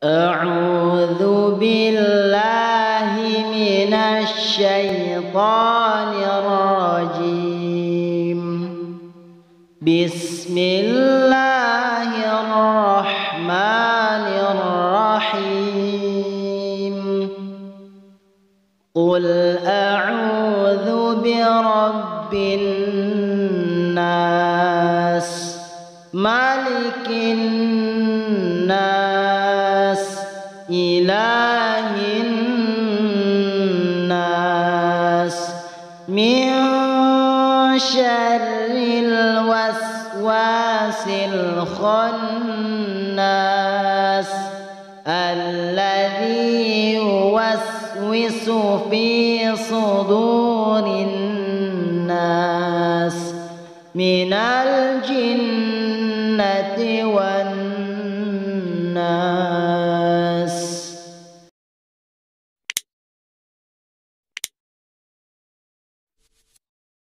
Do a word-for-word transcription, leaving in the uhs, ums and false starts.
A'udzu billahi minasy syaithanir rajim. Bismillahirrahmanirrahim. Qul a'udzu birabbin nas, malikin nas, ilahin nas, min syarril waswasil khannas, alladzi yuwaswisu fi sudurin nas, min